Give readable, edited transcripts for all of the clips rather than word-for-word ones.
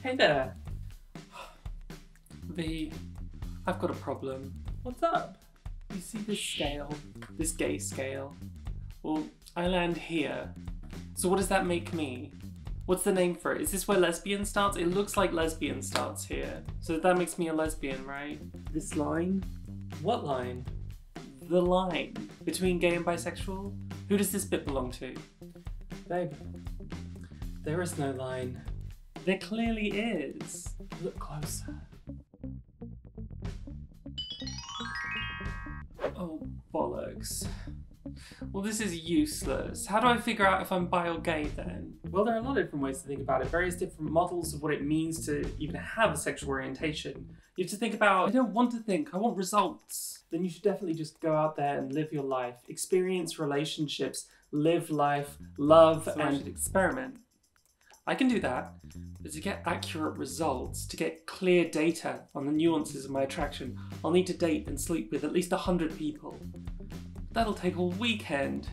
Hey there. V, I've got a problem. What's up? You see this scale? This gay scale? Well, I land here. So what does that make me? What's the name for it? Is this where lesbian starts? It looks like lesbian starts here. So that makes me a lesbian, right? This line? What line? The line between gay and bisexual? Who does this bit belong to? Babe, there is no line. There clearly is. Look closer. Oh, bollocks. Well, this is useless. How do I figure out if I'm bi or gay then? Well, there are a lot of different ways to think about it. Various different models of what it means to even have a sexual orientation. You have to think about, I don't want to think, I want results. Then you should definitely just go out there and live your life. Experience relationships, live life, love, so and I should experiment. I can do that, but to get accurate results, to get clear data on the nuances of my attraction, I'll need to date and sleep with at least 100 people. That'll take all weekend.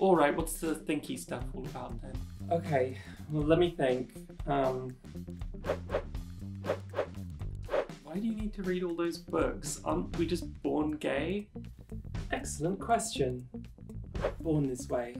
All right, what's the thinky stuff all about then? Okay, well, let me think. Why do you need to read all those books? Aren't we just born gay? Excellent question. Born this way.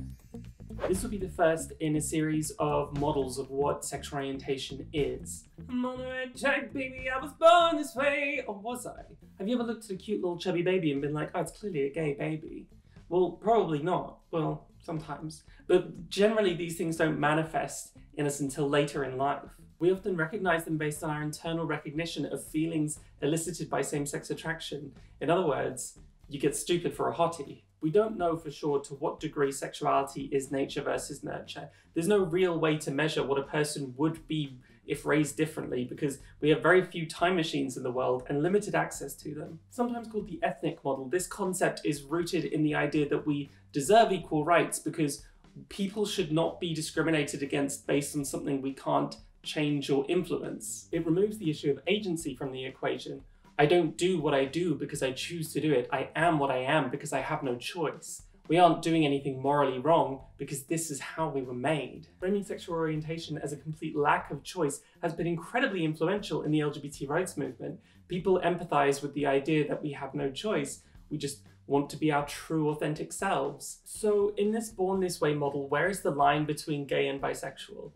This will be the first in a series of models of what sexual orientation is. I'm on the right track, baby, I was born this way! Or was I? Have you ever looked at a cute little chubby baby and been like, oh, it's clearly a gay baby? Well, probably not. Well, sometimes. But generally these things don't manifest in us until later in life. We often recognize them based on our internal recognition of feelings elicited by same-sex attraction. In other words, you get stupid for a hottie. We don't know for sure to what degree sexuality is nature versus nurture. There's no real way to measure what a person would be if raised differently because we have very few time machines in the world and limited access to them. Sometimes called the ethnic model, this concept is rooted in the idea that we deserve equal rights because people should not be discriminated against based on something we can't change or influence. It removes the issue of agency from the equation. I don't do what I do because I choose to do it. I am what I am because I have no choice. We aren't doing anything morally wrong because this is how we were made. Framing sexual orientation as a complete lack of choice has been incredibly influential in the LGBT rights movement. People empathize with the idea that we have no choice. We just want to be our true, authentic selves. So in this born this way model, where is the line between gay and bisexual?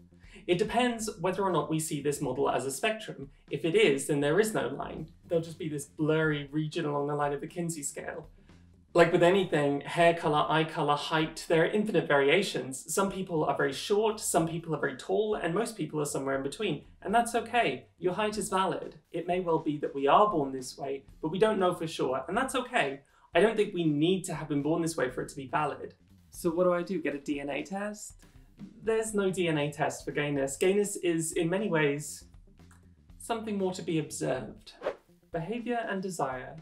It depends whether or not we see this model as a spectrum. If it is, then there is no line. There'll just be this blurry region along the line of the Kinsey scale. Like with anything, hair color, eye color, height, there are infinite variations. Some people are very short, some people are very tall, and most people are somewhere in between. And that's okay. Your height is valid. It may well be that we are born this way, but we don't know for sure, and that's okay. I don't think we need to have been born this way for it to be valid. So what do? Get a DNA test? There's no DNA test for gayness. Gayness is, in many ways, something more to be observed. Behavior and desire.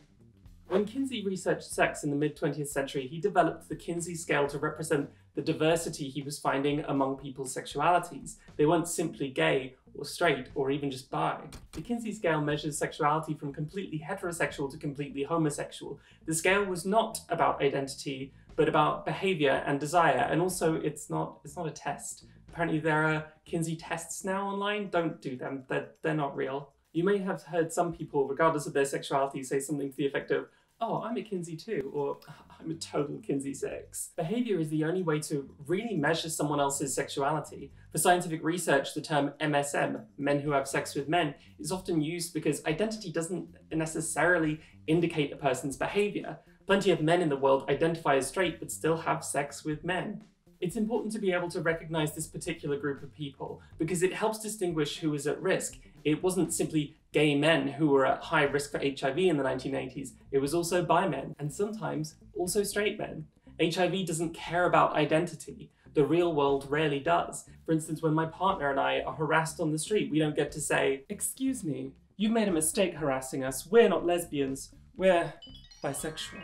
When Kinsey researched sex in the mid-20th century, he developed the Kinsey scale to represent the diversity he was finding among people's sexualities. They weren't simply gay or straight or even just bi. The Kinsey scale measures sexuality from completely heterosexual to completely homosexual. The scale was not about identity, but about behavior and desire. And also it's not a test. Apparently there are Kinsey tests now online. Don't do them, they're not real. You may have heard some people, regardless of their sexuality, say something to the effect of, oh, I'm a Kinsey too, or I'm a total Kinsey 6. Behavior is the only way to really measure someone else's sexuality. For scientific research, the term MSM, men who have sex with men, is often used because identity doesn't necessarily indicate a person's behavior. Plenty of men in the world identify as straight but still have sex with men. It's important to be able to recognize this particular group of people because it helps distinguish who is at risk. It wasn't simply gay men who were at high risk for HIV in the 1980s. It was also bi men and sometimes also straight men. HIV doesn't care about identity. The real world rarely does. For instance, when my partner and I are harassed on the street, we don't get to say, excuse me, you've made a mistake harassing us. We're not lesbians. We're bisexuals.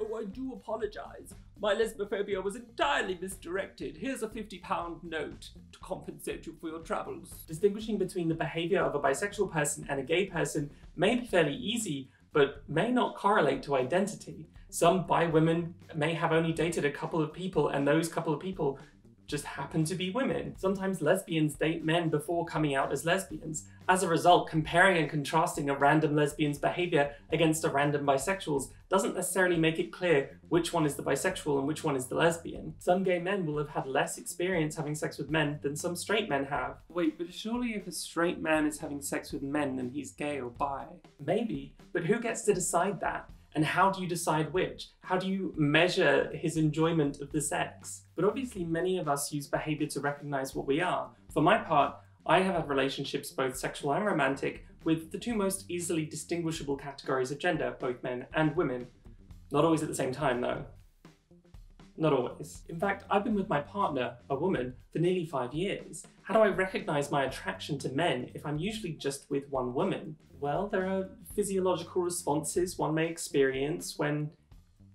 Oh, I do apologize. My lesbophobia was entirely misdirected. Here's a £50 note to compensate you for your troubles. Distinguishing between the behavior of a bisexual person and a gay person may be fairly easy, but may not correlate to identity. Some bi women may have only dated a couple of people, and those couple of people just happen to be women. Sometimes lesbians date men before coming out as lesbians. As a result, comparing and contrasting a random lesbian's behavior against a random bisexual's doesn't necessarily make it clear which one is the bisexual and which one is the lesbian. Some gay men will have had less experience having sex with men than some straight men have. Wait, but surely if a straight man is having sex with men, then he's gay or bi? Maybe, but who gets to decide that? And how do you decide which? How do you measure his enjoyment of the sex? But obviously many of us use behavior to recognize what we are. For my part, I have had relationships, both sexual and romantic, with the two most easily distinguishable categories of gender, both men and women. Not always at the same time, though. Not always. In fact, I've been with my partner, a woman, for nearly 5 years. How do I recognize my attraction to men if I'm usually just with one woman? Well, there are physiological responses one may experience when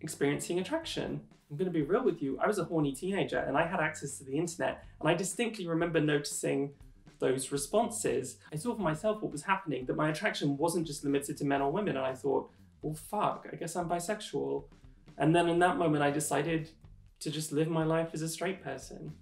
experiencing attraction. I'm gonna be real with you, I was a horny teenager and I had access to the internet, and I distinctly remember noticing those responses. I saw for myself what was happening, that my attraction wasn't just limited to men or women, and I thought, well, fuck, I guess I'm bisexual. And then in that moment, I decided to just live my life as a straight person.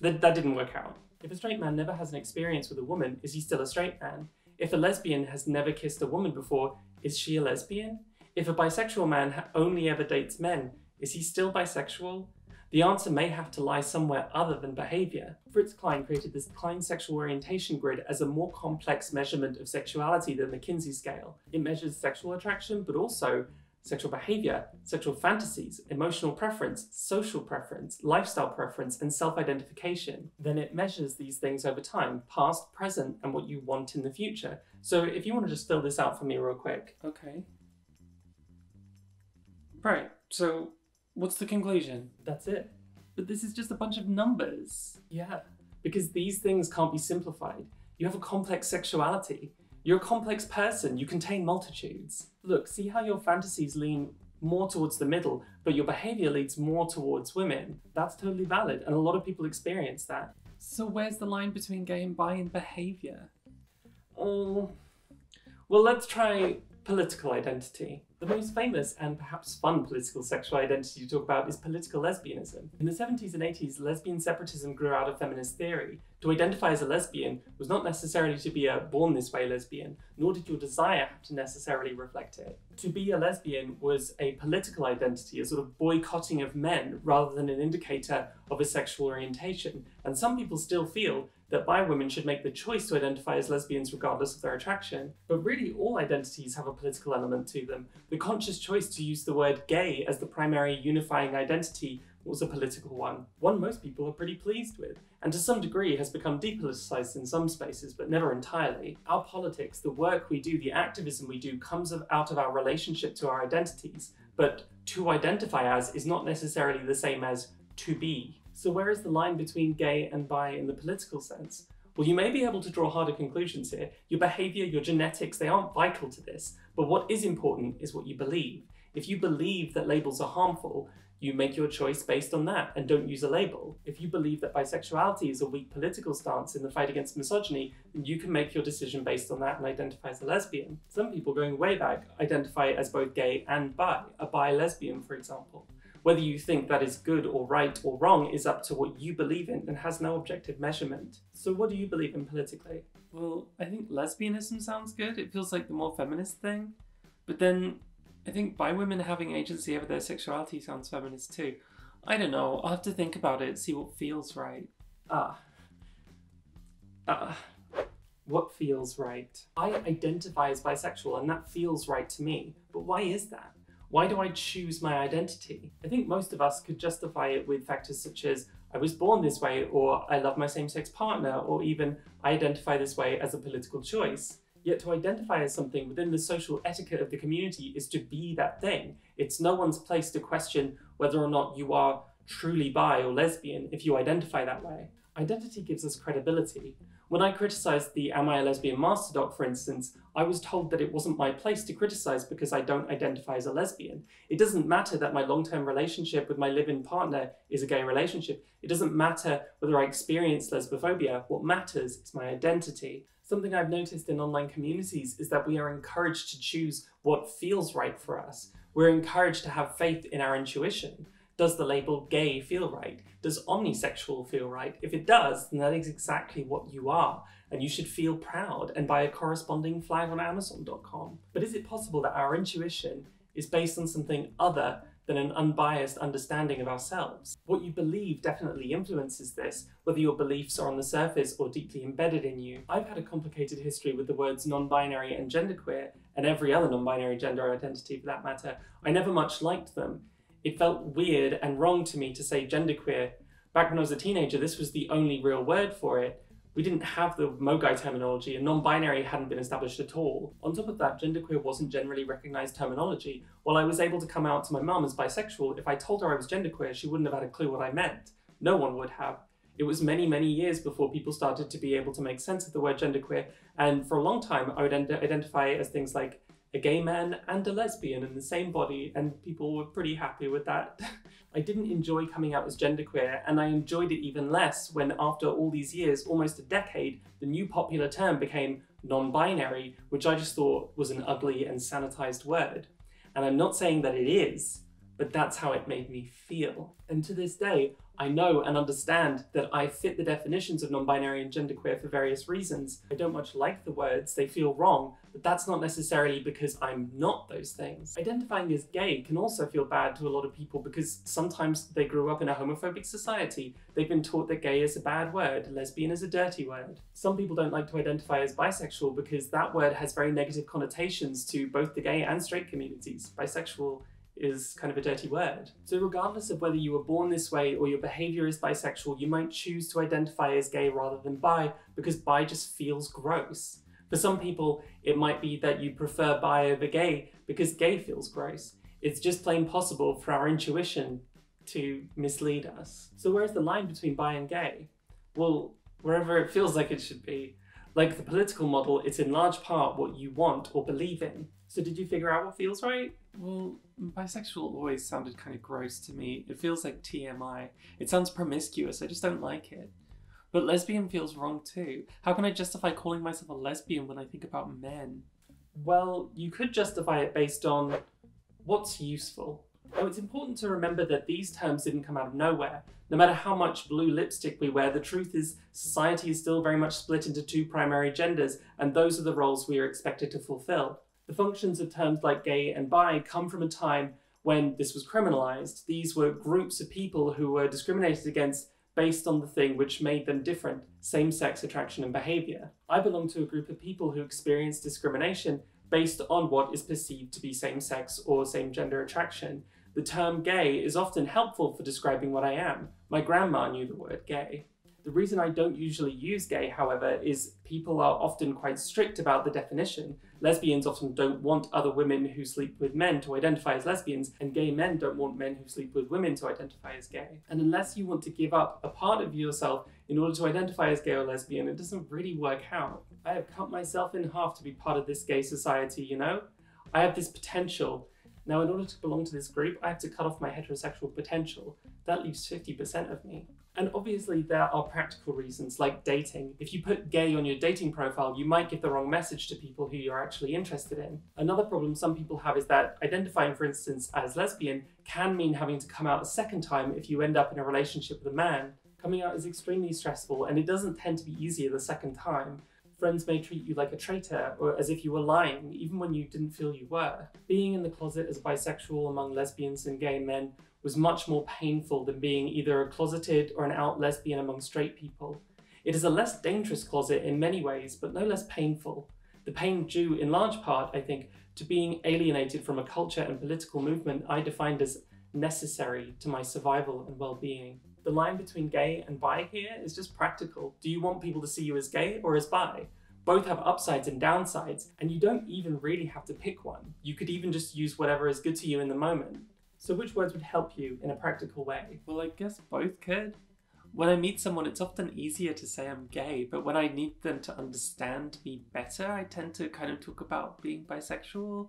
That didn't work out. If a straight man never has an experience with a woman, is he still a straight man? If a lesbian has never kissed a woman before, is she a lesbian? If a bisexual man only ever dates men, is he still bisexual? The answer may have to lie somewhere other than behavior. Fritz Klein created this Klein sexual orientation grid as a more complex measurement of sexuality than the Kinsey scale. It measures sexual attraction, but also sexual behavior, sexual fantasies, emotional preference, social preference, lifestyle preference, and self-identification. Then it measures these things over time, past, present, and what you want in the future. So if you want to just fill this out for me real quick. Okay. Right, so what's the conclusion? That's it. But this is just a bunch of numbers. Yeah, because these things can't be simplified. You have a complex sexuality. You're a complex person. You contain multitudes. Look, see how your fantasies lean more towards the middle, but your behavior leads more towards women. That's totally valid, and a lot of people experience that. So where's the line between gay and bi in behavior? Oh, well, let's try political identity. The most famous and perhaps fun political sexual identity to talk about is political lesbianism. In the 70s and 80s, lesbian separatism grew out of feminist theory. To identify as a lesbian was not necessarily to be a born this way lesbian, nor did your desire have to necessarily reflect it. To be a lesbian was a political identity, a sort of boycotting of men rather than an indicator of a sexual orientation. And some people still feel that bi women should make the choice to identify as lesbians regardless of their attraction. But really, all identities have a political element to them. The conscious choice to use the word gay as the primary unifying identity was a political one. One most people are pretty pleased with, and to some degree has become depoliticized in some spaces, but never entirely. Our politics, the work we do, the activism we do, comes out of our relationship to our identities, but to identify as is not necessarily the same as to be. So where is the line between gay and bi in the political sense? Well, you may be able to draw harder conclusions here. Your behavior, your genetics, they aren't vital to this, but what is important is what you believe. If you believe that labels are harmful, you make your choice based on that and don't use a label. If you believe that bisexuality is a weak political stance in the fight against misogyny, then you can make your decision based on that and identify as a lesbian. Some people going way back identify as both gay and bi, a bi-lesbian, for example. Whether you think that is good or right or wrong is up to what you believe in and has no objective measurement. So what do you believe in politically? Well, I think lesbianism sounds good. It feels like the more feminist thing. But then I think bi women having agency over their sexuality sounds feminist too. I don't know. I'll have to think about it, see what feels right. What feels right? I identify as bisexual and that feels right to me. But why is that? Why do I choose my identity? I think most of us could justify it with factors such as I was born this way, or I love my same-sex partner, or even I identify this way as a political choice. Yet to identify as something within the social etiquette of the community is to be that thing. It's no one's place to question whether or not you are truly bi or lesbian if you identify that way. Identity gives us credibility. When I criticised the Am I a Lesbian Master Doc, for instance, I was told that it wasn't my place to criticise because I don't identify as a lesbian. It doesn't matter that my long-term relationship with my live-in partner is a gay relationship. It doesn't matter whether I experience lesbophobia. What matters is my identity. Something I've noticed in online communities is that we are encouraged to choose what feels right for us. We're encouraged to have faith in our intuition. Does the label gay feel right? Does omnisexual feel right? If it does, then that is exactly what you are, and you should feel proud and buy a corresponding flag on Amazon.com. But is it possible that our intuition is based on something other than an unbiased understanding of ourselves? What you believe definitely influences this, whether your beliefs are on the surface or deeply embedded in you. I've had a complicated history with the words non-binary and genderqueer, and every other non-binary gender identity for that matter. I never much liked them. It felt weird and wrong to me to say genderqueer. Back when I was a teenager, this was the only real word for it. We didn't have the MOGAI terminology, and non-binary hadn't been established at all. On top of that, genderqueer wasn't generally recognised terminology. While I was able to come out to my mum as bisexual, if I told her I was genderqueer, she wouldn't have had a clue what I meant. No one would have. It was many, many years before people started to be able to make sense of the word genderqueer, and for a long time I would identify as things like a gay man and a lesbian in the same body, and people were pretty happy with that. I didn't enjoy coming out as genderqueer, and I enjoyed it even less when, after all these years, almost a decade, the new popular term became non-binary, which I just thought was an ugly and sanitized word. And I'm not saying that it is, but that's how it made me feel. And to this day, I know and understand that I fit the definitions of non-binary and genderqueer for various reasons. I don't much like the words, they feel wrong, but that's not necessarily because I'm not those things. Identifying as gay can also feel bad to a lot of people because sometimes they grew up in a homophobic society. They've been taught that gay is a bad word, lesbian is a dirty word. Some people don't like to identify as bisexual because that word has very negative connotations to both the gay and straight communities. Bisexual is kind of a dirty word. So regardless of whether you were born this way or your behaviour is bisexual, you might choose to identify as gay rather than bi because bi just feels gross. For some people, it might be that you prefer bi over gay because gay feels gross. It's just plain possible for our intuition to mislead us. So where's the line between bi and gay? Well, wherever it feels like it should be. Like the political model, it's in large part what you want or believe in. So did you figure out what feels right? Well, bisexual always sounded kind of gross to me. It feels like TMI. It sounds promiscuous, I just don't like it. But lesbian feels wrong too. How can I justify calling myself a lesbian when I think about men? Well, you could justify it based on what's useful. Now, it's important to remember that these terms didn't come out of nowhere. No matter how much blue lipstick we wear, the truth is society is still very much split into two primary genders, and those are the roles we are expected to fulfill. The functions of terms like gay and bi come from a time when this was criminalized. These were groups of people who were discriminated against based on the thing which made them different, same-sex attraction and behavior. I belong to a group of people who experience discrimination based on what is perceived to be same-sex or same-gender attraction. The term gay is often helpful for describing what I am. My grandma knew the word gay. The reason I don't usually use gay, however, is people are often quite strict about the definition. Lesbians often don't want other women who sleep with men to identify as lesbians, and gay men don't want men who sleep with women to identify as gay. And unless you want to give up a part of yourself in order to identify as gay or lesbian, it doesn't really work out. I have cut myself in half to be part of this gay society, you know? I have this potential. Now, in order to belong to this group, I have to cut off my heterosexual potential. That leaves 50% of me. And obviously there are practical reasons, like dating. If you put gay on your dating profile, you might give the wrong message to people who you're actually interested in. Another problem some people have is that identifying, for instance, as lesbian can mean having to come out a second time if you end up in a relationship with a man. Coming out is extremely stressful, and it doesn't tend to be easier the second time. Friends may treat you like a traitor or as if you were lying, even when you didn't feel you were. Being in the closet as bisexual among lesbians and gay men was much more painful than being either a closeted or an out lesbian among straight people. It is a less dangerous closet in many ways, but no less painful. The pain due in large part, I think, to being alienated from a culture and political movement I defined as necessary to my survival and well-being. The line between gay and bi here is just practical. Do you want people to see you as gay or as bi? Both have upsides and downsides, and you don't even really have to pick one. You could even just use whatever is good to you in the moment. So which words would help you in a practical way? Well, I guess both could. When I meet someone, it's often easier to say I'm gay, but when I need them to understand me better, I tend to kind of talk about being bisexual.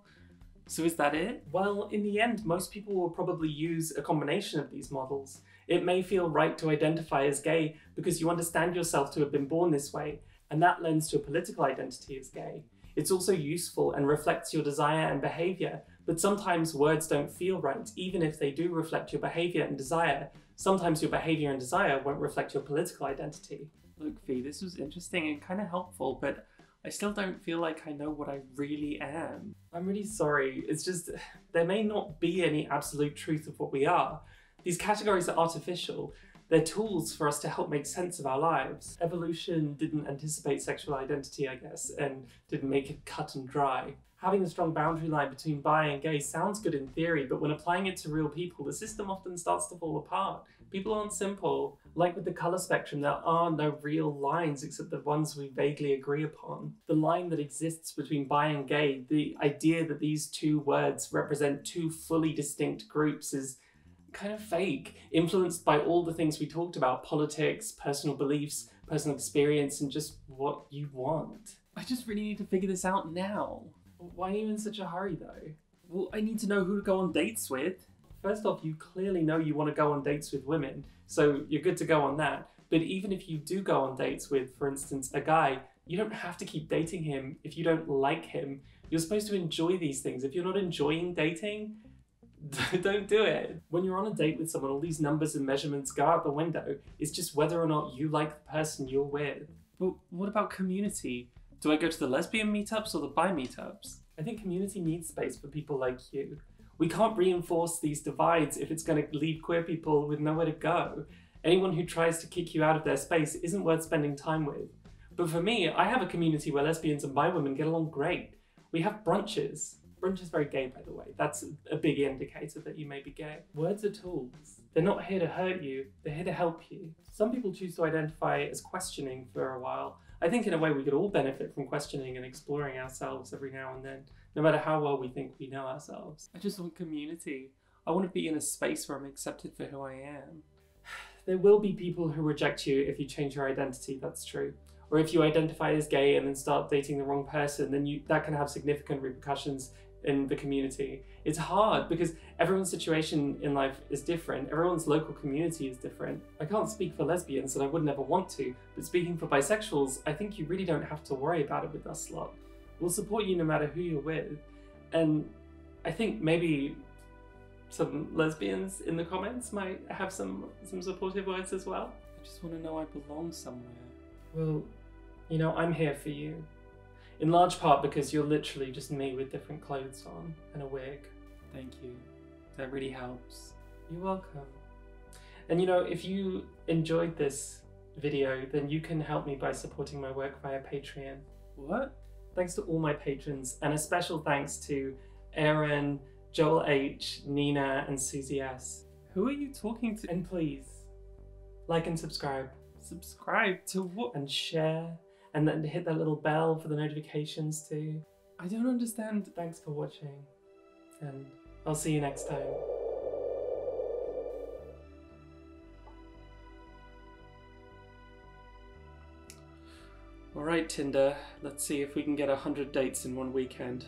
So is that it? Well, in the end, most people will probably use a combination of these models. It may feel right to identify as gay because you understand yourself to have been born this way, and that lends to a political identity as gay. It's also useful and reflects your desire and behavior, but sometimes words don't feel right, even if they do reflect your behavior and desire. Sometimes your behavior and desire won't reflect your political identity. Look, Vee, this was interesting and kind of helpful, but I still don't feel like I know what I really am. I'm really sorry. It's just, there may not be any absolute truth of what we are. These categories are artificial. They're tools for us to help make sense of our lives. Evolution didn't anticipate sexual identity, I guess, and didn't make it cut and dry. Having a strong boundary line between bi and gay sounds good in theory, but when applying it to real people, the system often starts to fall apart. People aren't simple. Like with the colour spectrum, there are no real lines except the ones we vaguely agree upon. The line that exists between bi and gay, the idea that these two words represent two fully distinct groups, is kind of fake, influenced by all the things we talked about: politics, personal beliefs, personal experience, and just what you want. I just really need to figure this out now. Why are you in such a hurry though? Well, I need to know who to go on dates with. First off, you clearly know you want to go on dates with women, so you're good to go on that. But even if you do go on dates with, for instance, a guy, you don't have to keep dating him if you don't like him. You're supposed to enjoy these things. If you're not enjoying dating, don't do it. When you're on a date with someone, all these numbers and measurements go out the window. It's just whether or not you like the person you're with. But what about community? Do I go to the lesbian meetups or the bi meetups? I think community needs space for people like you. We can't reinforce these divides if it's going to leave queer people with nowhere to go. Anyone who tries to kick you out of their space isn't worth spending time with. But for me, I have a community where lesbians and bi women get along great. We have brunches. Brunch is very gay, by the way. That's a big indicator that you may be gay. Words are tools. They're not here to hurt you, they're here to help you. Some people choose to identify as questioning for a while. I think in a way we could all benefit from questioning and exploring ourselves every now and then, no matter how well we think we know ourselves. I just want community. I want to be in a space where I'm accepted for who I am. There will be people who reject you if you change your identity, that's true. Or if you identify as gay and then start dating the wrong person, then that can have significant repercussions in the community. It's hard because everyone's situation in life is different. Everyone's local community is different. I can't speak for lesbians and I wouldn't ever want to, but speaking for bisexuals, I think you really don't have to worry about it with us lot. We'll support you no matter who you're with. And I think maybe some lesbians in the comments might have some supportive words as well. I just want to know I belong somewhere. Well, you know, I'm here for you. In large part because you're literally just me with different clothes on and a wig. Thank you. That really helps. You're welcome. And you know, if you enjoyed this video, then you can help me by supporting my work via Patreon. What? Thanks to all my patrons, and a special thanks to Aaron, Joel H, Nina, and Susie S. Who are you talking to? And please, like and subscribe. Subscribe to what? And share. And then hit that little bell for the notifications too. I don't understand. Thanks for watching, and I'll see you next time. All right, Tinder, let's see if we can get 100 dates in one weekend.